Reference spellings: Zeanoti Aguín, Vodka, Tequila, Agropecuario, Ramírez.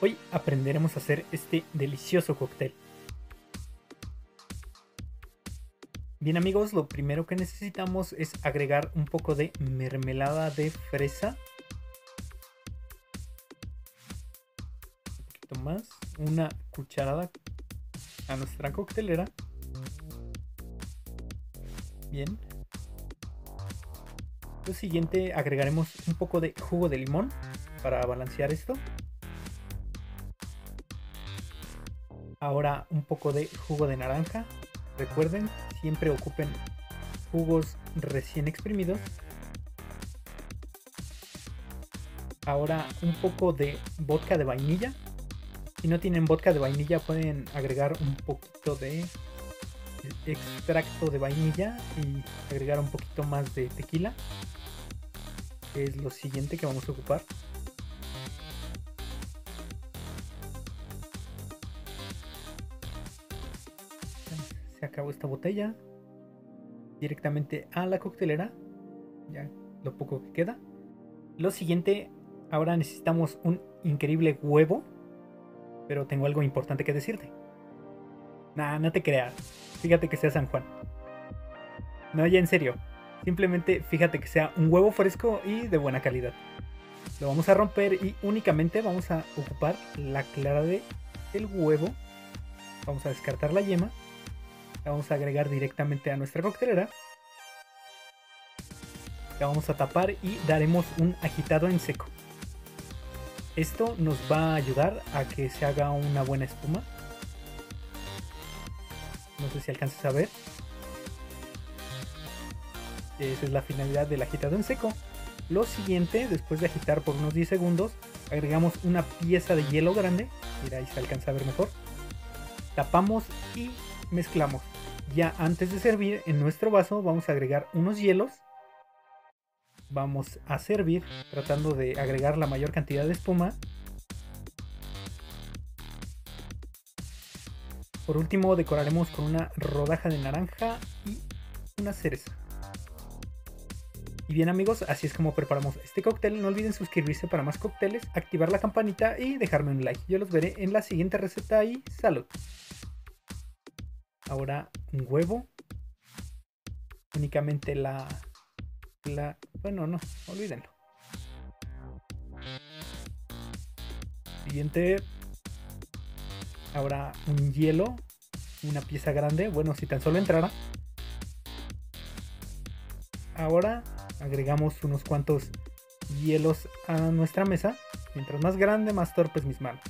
Hoy aprenderemos a hacer este delicioso cóctel. Bien amigos, lo primero que necesitamos es agregar un poco de mermelada de fresa. Un poquito más, una cucharada a nuestra coctelera. Bien. Lo siguiente, agregaremos un poco de jugo de limón para balancear esto. Ahora un poco de jugo de naranja. Recuerden, siempre ocupen jugos recién exprimidos. Ahora un poco de vodka de vainilla. Si no tienen vodka de vainilla, pueden agregar un poquito de extracto de vainilla y agregar un poquito más de tequila, que es lo siguiente que vamos a ocupar. Se acabó esta botella, directamente a la coctelera, ya lo poco que queda. Lo siguiente, ahora necesitamos un increíble huevo, pero tengo algo importante que decirte. Nah, no te creas, fíjate que sea San Juan. No, ya en serio, simplemente fíjate que sea un huevo fresco y de buena calidad. Lo vamos a romper y únicamente vamos a ocupar la clara del huevo. Vamos a descartar la yema. La vamos a agregar directamente a nuestra coctelera. La vamos a tapar y daremos un agitado en seco. Esto nos va a ayudar a que se haga una buena espuma. No sé si alcances a ver. Esa es la finalidad del agitado en seco. Lo siguiente, después de agitar por unos 10 segundos, agregamos una pieza de hielo grande. Mira, ahí se alcanza a ver mejor. Tapamos y mezclamos. Ya antes de servir en nuestro vaso vamos a agregar unos hielos. Vamos a servir tratando de agregar la mayor cantidad de espuma. Por último decoraremos con una rodaja de naranja y una cereza. Y bien amigos, así es como preparamos este cóctel. No olviden suscribirse para más cócteles, activar la campanita y dejarme un like. Yo los veré en la siguiente receta y salud. Ahora un huevo, únicamente bueno, no, olvídenlo. Siguiente, ahora un hielo, una pieza grande, bueno, si tan solo entrara. Ahora agregamos unos cuantos hielos a nuestra mesa, mientras más grande, más torpes mis manos.